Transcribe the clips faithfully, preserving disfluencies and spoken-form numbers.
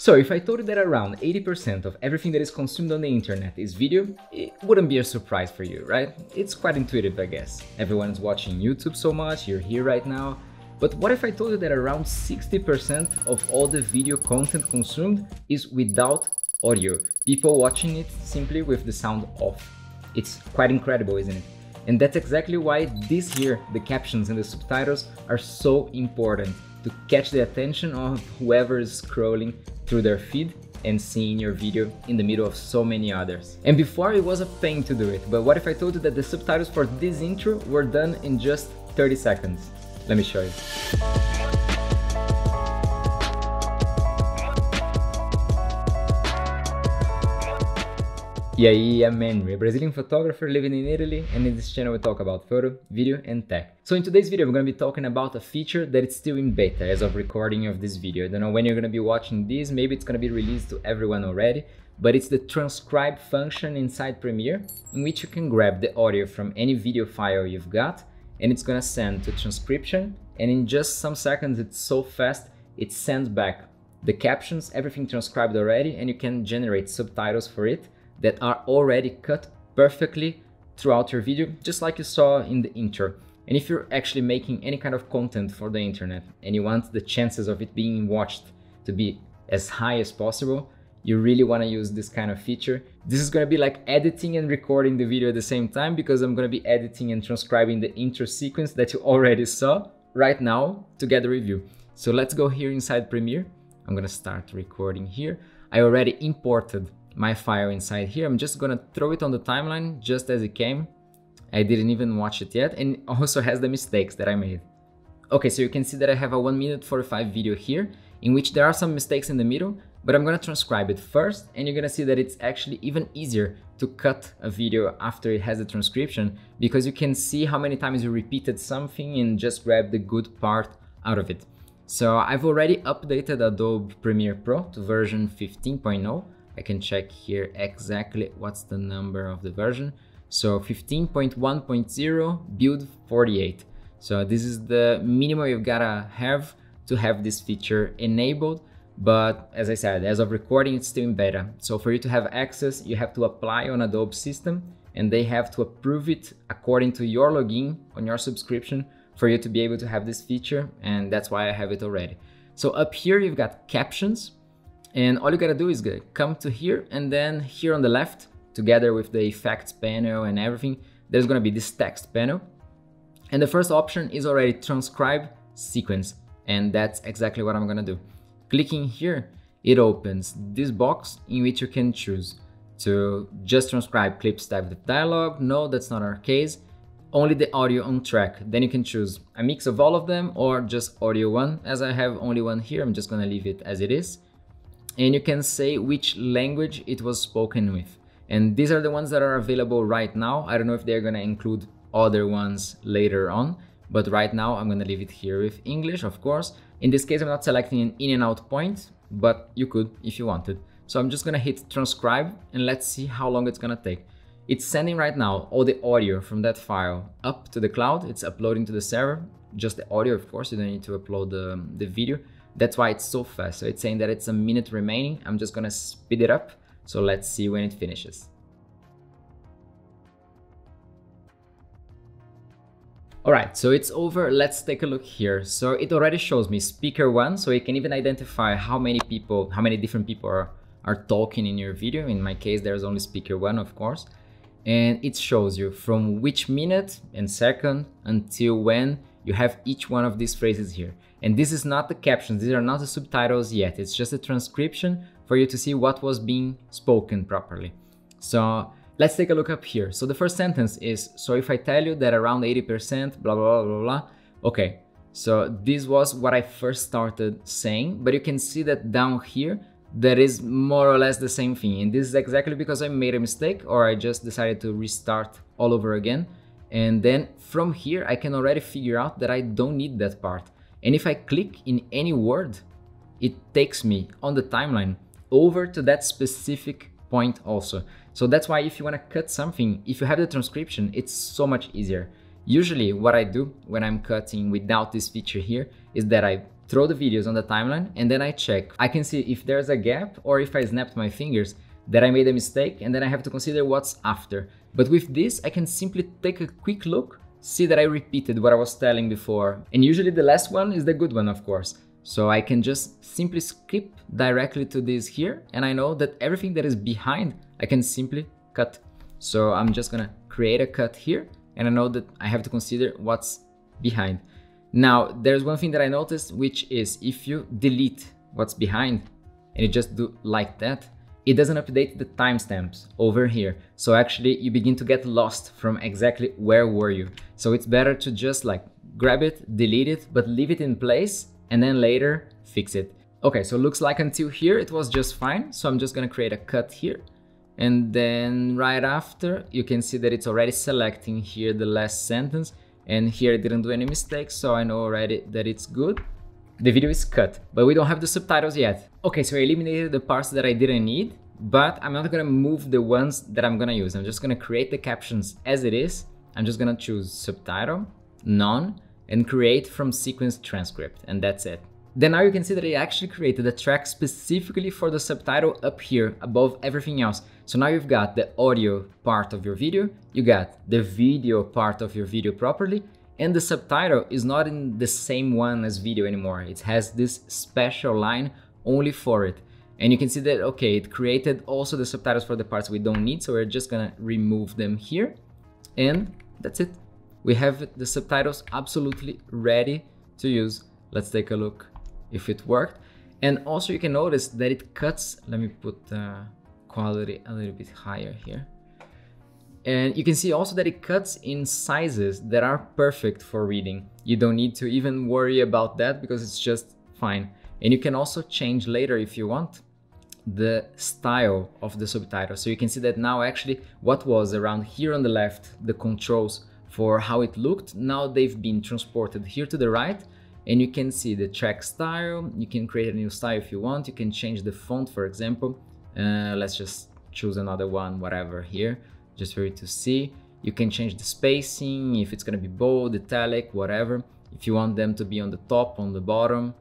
So if I told you that around eighty percent of everything that is consumed on the internet is video, it wouldn't be a surprise for you, right? It's quite intuitive, I guess. Everyone's watching YouTube so much, you're here right now. But what if I told you that around sixty percent of all the video content consumed is without audio? People watching it simply with the sound off. It's quite incredible, isn't it? And that's exactly why this year the captions and the subtitles are so important, to catch the attention of whoever is scrolling through their feed and seeing your video in the middle of so many others. And before it was a pain to do it, but what if I told you that the subtitles for this intro were done in just thirty seconds? Let me show you. Yeah, yeah, man, a Brazilian photographer living in Italy, and in this channel we talk about photo, video and tech. So in today's video we're going to be talking about a feature that it's still in beta as of recording of this video. I don't know when you're going to be watching this, maybe it's going to be released to everyone already, but it's the transcribe function inside Premiere, in which you can grab the audio from any video file you've got, and it's going to send to transcription, and in just some seconds, it's so fast, it sends back the captions, everything transcribed already, and you can generate subtitles for it that are already cut perfectly throughout your video, just like you saw in the intro. And if you're actually making any kind of content for the internet and you want the chances of it being watched to be as high as possible, you really want to use this kind of feature. This is going to be like editing and recording the video at the same time, because I'm going to be editing and transcribing the intro sequence that you already saw right now to get the review. So let's go here inside Premiere. I'm going to start recording here. I already imported my file inside here. I'm just gonna throw it on the timeline just as it came. I didn't even watch it yet, and also has the mistakes that I made. Okay, so you can see that I have a one minute forty-five video here, in which there are some mistakes in the middle, but I'm gonna transcribe it first, and you're gonna see that it's actually even easier to cut a video after it has a transcription, because you can see how many times you repeated something and just grab the good part out of it. So I've already updated Adobe Premiere Pro to version fifteen point oh. I can check here exactly what's the number of the version. So fifteen point one point zero build forty-eight. So this is the minimum you've gotta have to have this feature enabled. But as I said, as of recording, it's still in beta. So for you to have access, you have to apply on Adobe system, and they have to approve it according to your login on your subscription for you to be able to have this feature. And that's why I have it already. So up here, you've got captions. And all you gotta do is come to here, and then here on the left, together with the effects panel and everything, there's gonna be this text panel. And the first option is already transcribe sequence. And that's exactly what I'm gonna do. Clicking here, it opens this box in which you can choose to just transcribe clips type of dialogue. No, that's not our case. Only the audio on track. Then you can choose a mix of all of them or just audio one. As I have only one here, I'm just gonna leave it as it is. And you can say which language it was spoken with. And these are the ones that are available right now. I don't know if they're gonna include other ones later on, but right now I'm gonna leave it here with English, of course. In this case, I'm not selecting an in and out point, but you could if you wanted. So I'm just gonna hit transcribe, and let's see how long it's gonna take. It's sending right now all the audio from that file up to the cloud. It's uploading to the server, just the audio, of course. You don't need to upload the, the video. That's why it's so fast. So it's saying that it's a minute remaining. I'm just gonna speed it up. So let's see when it finishes. All right, so it's over. Let's take a look here. So it already shows me speaker one. So you can even identify how many people, how many different people are, are talking in your video. In my case, there's only speaker one, of course. And it shows you from which minute and second until when you have each one of these phrases here. And this is not the captions, these are not the subtitles yet. It's just a transcription for you to see what was being spoken properly. So let's take a look up here. So the first sentence is, so if I tell you that around eighty percent, blah, blah, blah, blah, blah. Okay, so this was what I first started saying, but you can see that down here, that is more or less the same thing. And this is exactly because I made a mistake, or I just decided to restart all over again. And then from here, I can already figure out that I don't need that part. And if I click in any word, it takes me on the timeline over to that specific point also. So that's why if you want to cut something, if you have the transcription, it's so much easier. Usually what I do when I'm cutting without this feature here is that I throw the videos on the timeline, and then I check. I can see if there's a gap or if I snapped my fingers, that I made a mistake, and then I have to consider what's after. But with this, I can simply take a quick look, see that I repeated what I was telling before. And usually the last one is the good one, of course. So I can just simply skip directly to this here, and I know that everything that is behind, I can simply cut. So I'm just gonna create a cut here, and I know that I have to consider what's behind. Now, there's one thing that I noticed, which is if you delete what's behind, and you just do like that, it doesn't update the timestamps over here. So actually you begin to get lost from exactly where were you. So it's better to just like grab it, delete it, but leave it in place and then later fix it. Okay, so looks like until here it was just fine. So I'm just gonna create a cut here. And then right after you can see that it's already selecting here the last sentence, and here it didn't do any mistakes. So I know already that it's good. The video is cut, but we don't have the subtitles yet. Okay, so I eliminated the parts that I didn't need, but I'm not gonna move the ones that I'm gonna use. I'm just gonna create the captions as it is. I'm just gonna choose subtitle, none, and create from sequence transcript, and that's it. Then now you can see that I actually created a track specifically for the subtitle up here above everything else. So now you've got the audio part of your video, you got the video part of your video properly, and the subtitle is not in the same one as video anymore. It has this special line only for it. And you can see that, okay, it created also the subtitles for the parts we don't need. So we're just gonna remove them here. And that's it. We have the subtitles absolutely ready to use. Let's take a look if it worked. And also you can notice that it cuts. Let me put the quality a little bit higher here. And you can see also that it cuts in sizes that are perfect for reading. You don't need to even worry about that because it's just fine. And you can also change later if you want the style of the subtitle. So you can see that now actually what was around here on the left, the controls for how it looked, now they've been transported here to the right. And you can see the track style. You can create a new style if you want. You can change the font, for example. Uh, let's just choose another one, whatever here. Just for you to see. You can change the spacing, if it's gonna be bold, italic, whatever. If you want them to be on the top, on the bottom,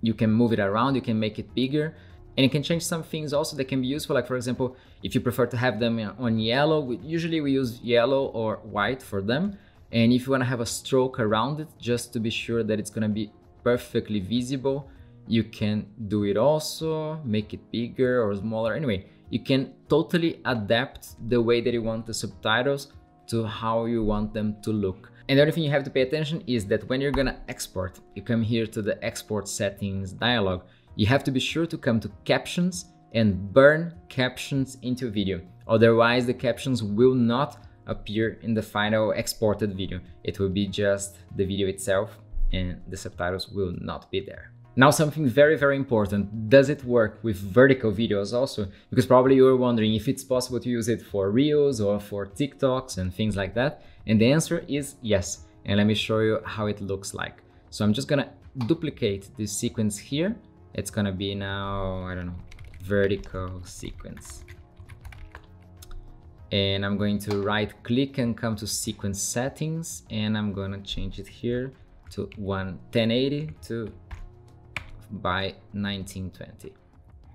you can move it around, you can make it bigger. And you can change some things also that can be useful, like for example, if you prefer to have them on yellow, we, usually we use yellow or white for them. And if you wanna have a stroke around it, just to be sure that it's gonna be perfectly visible, you can do it also, make it bigger or smaller, anyway. You can totally adapt the way that you want the subtitles to how you want them to look. And the only thing you have to pay attention is that when you're gonna export, you come here to the export settings dialog, you have to be sure to come to captions and burn captions into video. Otherwise the captions will not appear in the final exported video. It will be just the video itself and the subtitles will not be there. Now something very, very important. Does it work with vertical videos also? Because probably you were wondering if it's possible to use it for Reels or for TikToks and things like that. And the answer is yes. And let me show you how it looks like. So I'm just gonna duplicate this sequence here. It's gonna be now, I don't know, vertical sequence. And I'm going to right click and come to sequence settings. And I'm gonna change it here to ten eighty to by nineteen twenty.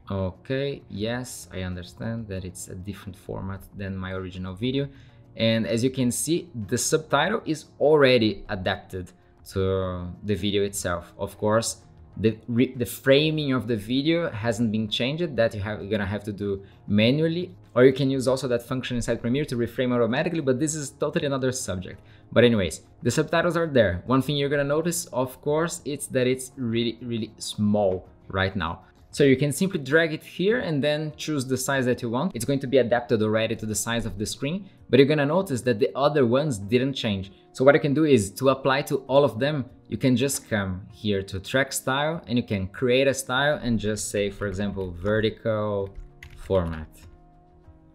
Okay, yes, I understand that it's a different format than my original video, and as you can see the subtitle is already adapted to the video itself. Of course the the framing of the video hasn't been changed, that you have you're gonna have to do manually, or you can use also that function inside Premiere to reframe automatically, but this is totally another subject. But anyways, the subtitles are there. One thing you're gonna notice, of course, it's that it's really, really small right now. So you can simply drag it here and then choose the size that you want. It's going to be adapted already to the size of the screen, but you're gonna notice that the other ones didn't change. So what you can do is to apply to all of them, you can just come here to track style and you can create a style and just say, for example, vertical format.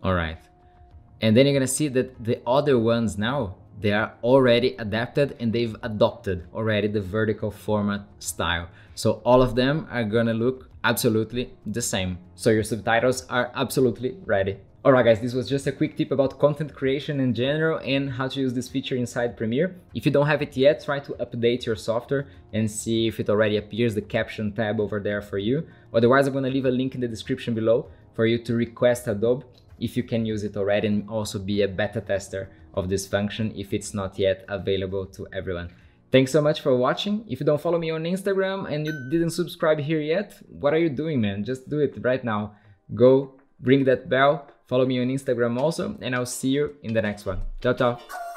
All right. And then you're gonna see that the other ones now, they are already adapted and they've adopted already the vertical format style. So all of them are gonna look absolutely the same. So your subtitles are absolutely ready. Alright guys, this was just a quick tip about content creation in general and how to use this feature inside Premiere. If you don't have it yet, try to update your software and see if it already appears, the caption tab over there for you. Otherwise, I'm gonna leave a link in the description below for you to request Adobe if you can use it already and also be a beta tester of this function if it's not yet available to everyone. Thanks so much for watching. If you don't follow me on Instagram and you didn't subscribe here yet, what are you doing, man? Just do it right now. Go ring that bell. Follow me on Instagram also, and I'll see you in the next one. Ciao, ciao.